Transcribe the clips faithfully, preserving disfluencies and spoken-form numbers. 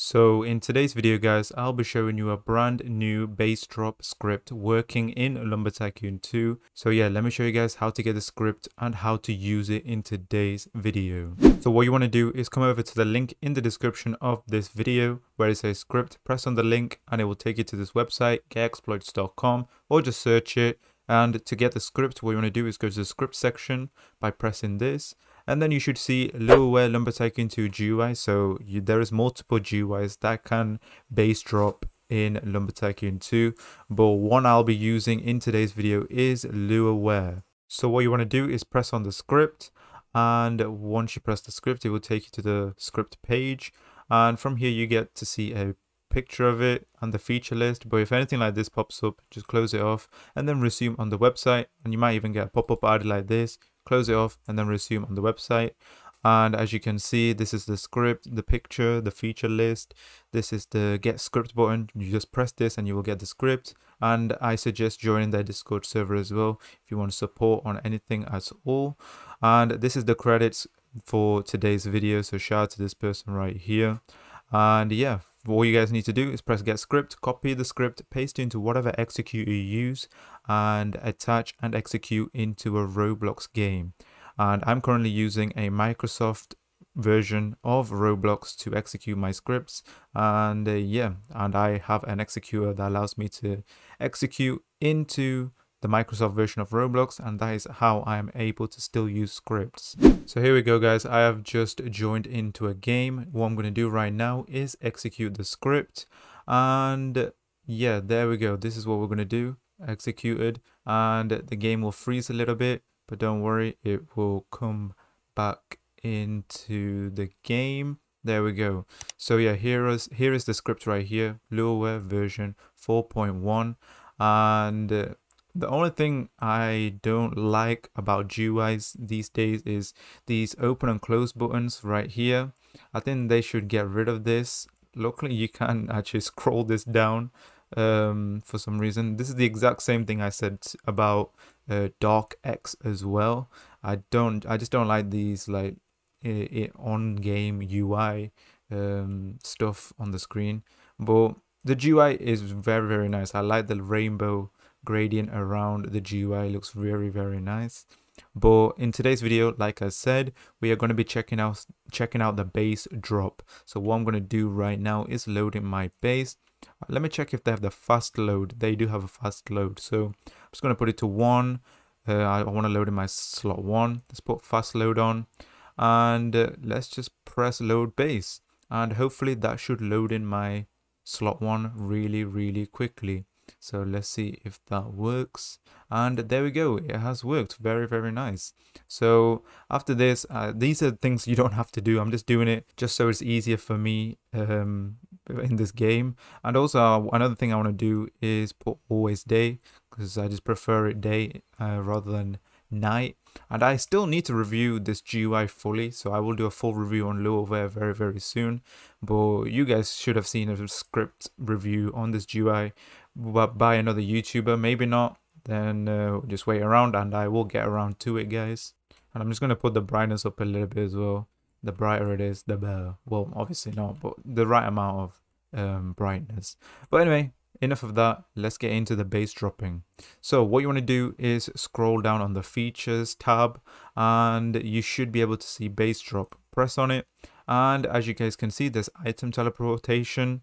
So in today's video, guys, I'll be showing you a brand new base drop script working in Lumber Tycoon two. So yeah, let me show you guys how to get the script and how to use it in today's video. So what you want to do is come over to the link in the description of this video where it says script, press on the link and it will take you to this website, get exploits dot com, or just search it. And to get the script, what you want to do is go to the script section by pressing this. And then you should see LuaWare Lumber Tycoon two G U I. So you, there is multiple G U Is that can base drop in Lumber Tycoon two. But one I'll be using in today's video is LuaWare. So what you want to do is press on the script. And once you press the script, it will take you to the script page. And from here, you get to see a picture of it and the feature list. But if anything like this pops up, just close it off and then resume on the website. And you might even get a pop-up ad like this. Close it off and then resume on the website. And as you can see, this is the script, the picture, the feature list. This is the get script button. You just press this and you will get the script. And I suggest joining their Discord server as well if you want support on anything at all. And this is the credits for today's video, so shout out to this person right here. And yeah, all you guys need to do is press get script, copy the script, paste it into whatever executor you use, and attach and execute into a Roblox game. And I'm currently using a Microsoft version of Roblox to execute my scripts. And uh, yeah, and I have an executor that allows me to execute into the Microsoft version of Roblox, and that is how I am able to still use scripts. So here we go, guys. I have just joined into a game. What I'm going to do right now is execute the script. And yeah, there we go. This is what we're going to do. Executed. And the game will freeze a little bit, but don't worry, it will come back into the game. There we go. So yeah, here is here is the script right here, LuaWare version four point one. And uh, the only thing I don't like about G U Is these days is these open and close buttons right here. I think they should get rid of this. Luckily, you can actually scroll this down um, for some reason. This is the exact same thing I said about uh, Dark X as well. I don't, I just don't like these like on-game U I um, stuff on the screen. But the G U I is very, very nice. I like the rainbow gradient around the G U I. Looks very, very nice. But in today's video, like I said, we are going to be checking out checking out the base drop. So what I'm going to do right now is loading my base. Let me check if they have the fast load. They do have a fast load, so I'm just going to put it to one. uh, I want to load in my slot one. Let's put fast load on, and uh, let's just press load base, and hopefully that should load in my slot one really, really quickly. So let's see if that works. And there we go, it has worked. Very, very nice. So after this, uh, these are things you don't have to do. I'm just doing it just so it's easier for me um in this game. And also another thing I want to do is put always day, because I just prefer it day uh, rather than night. And I still need to review this G U I fully, so I will do a full review on LuaWare very, very soon. But you guys should have seen a script review on this G U I by another YouTuber. Maybe not, then uh, just wait around and I will get around to it, guys. And I'm just going to put the brightness up a little bit as well. The brighter it is, the better. Well, obviously not, but the right amount of um, brightness. But anyway, enough of that, let's get into the base dropping. So what you want to do is scroll down on the features tab, and you should be able to see base drop. Press on it, and as you guys can see, there's item teleportation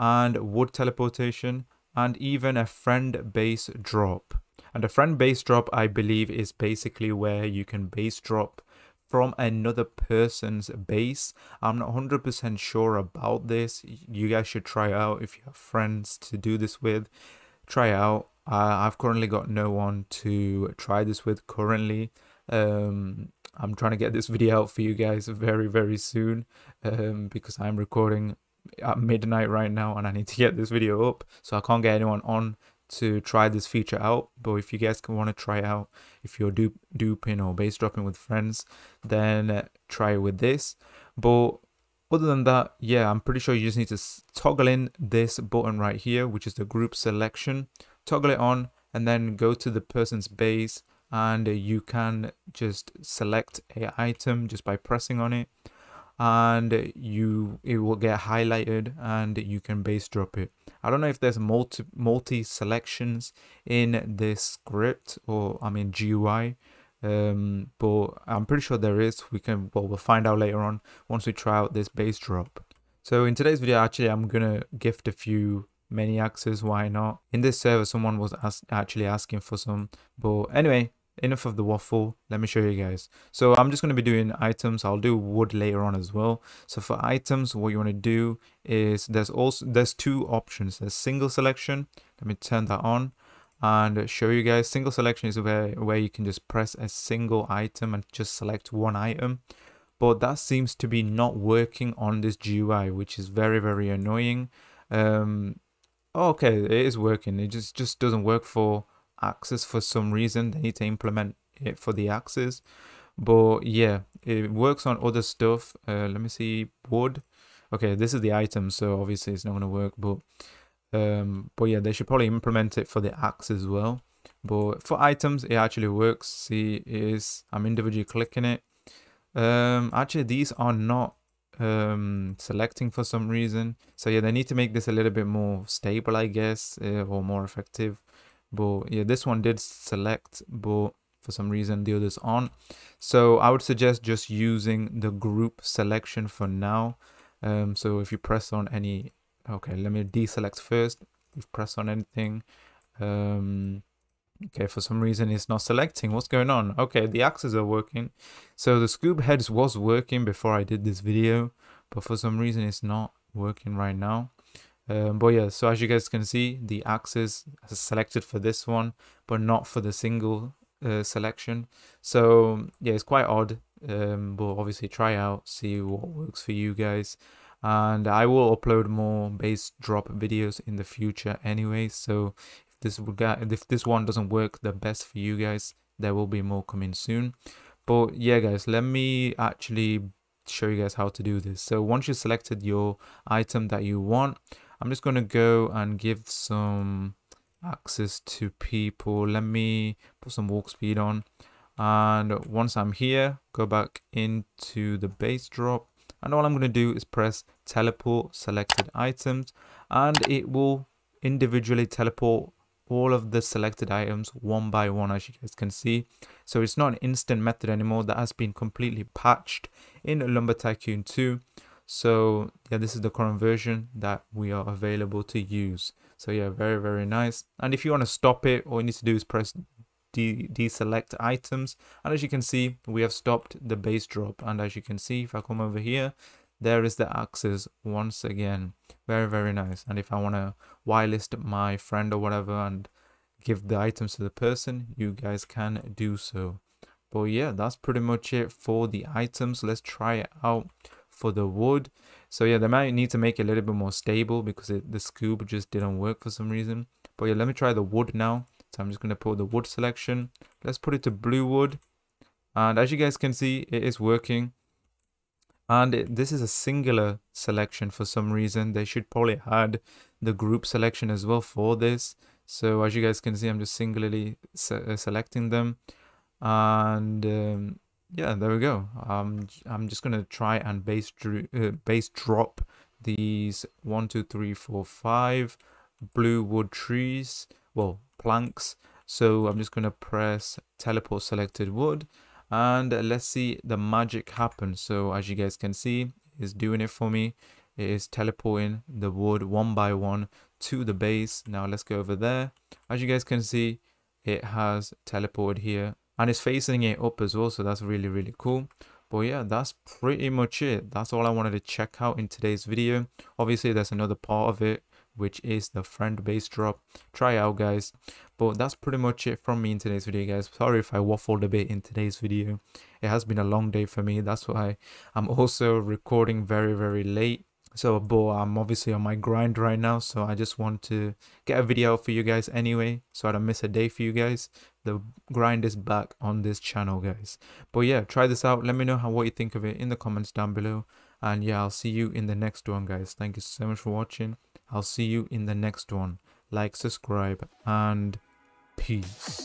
and wood teleportation and even a friend base drop. And a friend base drop, I believe, is basically where you can base drop from another person's base. I'm not one hundred percent sure about this. You guys should try it out if you have friends to do this with. Try it out. Uh, I've currently got no one to try this with currently. Um, I'm trying to get this video out for you guys very, very soon um, because I'm recording at midnight right now and I need to get this video up. So I can't get anyone on to try this feature out. But if you guys can want to try out, if you're dupe, duping or base dropping with friends, then try it with this. But other than that, yeah, I'm pretty sure you just need to toggle in this button right here, which is the group selection. Toggle it on and then go to the person's base, and you can just select a item just by pressing on it. and you it will get highlighted and you can base drop it. I don't know if there's multi multi selections in this script, or I mean G U I, um but I'm pretty sure there is. We can well we'll find out later on once we try out this base drop. So in today's video, actually I'm gonna gift a few maniacs. Why not? In this server someone was ask, actually asking for some, but anyway, enough of the waffle. Let me show you guys. So I'm just going to be doing items. I'll do wood later on as well. So for items, what you want to do is there's also there's two options. There's single selection. Let me turn that on and show you guys. Single selection is where where you can just press a single item and just select one item, but that seems to be not working on this G U I, which is very very annoying. Um okay, it is working. It just just doesn't work for axes for some reason. They need to implement it for the axes, but yeah, it works on other stuff. Uh, let me see, wood. Okay, this is the item, so obviously it's not going to work, but um but yeah, they should probably implement it for the axe as well. But for items it actually works. See, it is I'm individually clicking it. Um actually these are not um selecting for some reason, so yeah, they need to make this a little bit more stable, I guess, uh, or more effective. But yeah, this one did select, but for some reason the others aren't. So I would suggest just using the group selection for now. Um so if you press on any, okay, let me deselect first. If press on anything, um okay, for some reason it's not selecting. What's going on? Okay, the axes are working. So the scoop heads was working before I did this video, but for some reason it's not working right now. Um, but yeah, so as you guys can see, the axes are selected for this one, but not for the single uh, selection. So yeah, it's quite odd. Um, but obviously try out, see what works for you guys. And I will upload more base drop videos in the future anyway. So if this will get, if this one doesn't work the best for you guys, there will be more coming soon. But yeah, guys, let me actually show you guys how to do this. So once you've selected your item that you want, I'm just going to go and give some access to people. Let me put some walk speed on. And once I'm here, go back into the base drop. And all I'm going to do is press teleport selected items. And it will individually teleport all of the selected items one by one, as you guys can see. So it's not an instant method anymore. That has been completely patched in Lumber Tycoon two. So yeah, this is the current version that we are available to use. So yeah, very very nice. And if you want to stop it, all you need to do is press de deselect items, and as you can see, we have stopped the base drop. And as you can see, if I come over here, there is the axes once again. Very very nice. And if I want to whitelist my friend or whatever and give the items to the person, you guys can do so. But yeah, that's pretty much it for the items. Let's try it out for the wood. So yeah, they might need to make it a little bit more stable because it, the scoop just didn't work for some reason. But yeah, let me try the wood now. So I'm just going to put the wood selection. Let's put it to blue wood, and as you guys can see, it is working. And it, this is a singular selection for some reason. They should probably add the group selection as well for this. So as you guys can see, I'm just singularly se selecting them, and um, yeah, there we go. Um, I'm just gonna try and base uh, base drop these one, two, three, four, five blue wood trees, well planks. So I'm just gonna press teleport selected wood, and let's see the magic happen. So as you guys can see, it's doing it for me. It is teleporting the wood one by one to the base. Now let's go over there. As you guys can see, it has teleported here. And it's facing it up as well, so that's really, really cool. But yeah, that's pretty much it. That's all I wanted to check out in today's video. Obviously, there's another part of it, which is the friend base drop. Try it out, guys. But that's pretty much it from me in today's video, guys. Sorry if I waffled a bit in today's video. It has been a long day for me. That's why I'm also recording very, very late. So, but I'm obviously on my grind right now, so I just want to get a video for you guys anyway, so I don't miss a day for you guys. The grind is back on this channel, guys. But yeah, try this out. Let me know how what you think of it in the comments down below. And yeah, I'll see you in the next one, guys. Thank you so much for watching. I'll see you in the next one. Like, subscribe, and peace.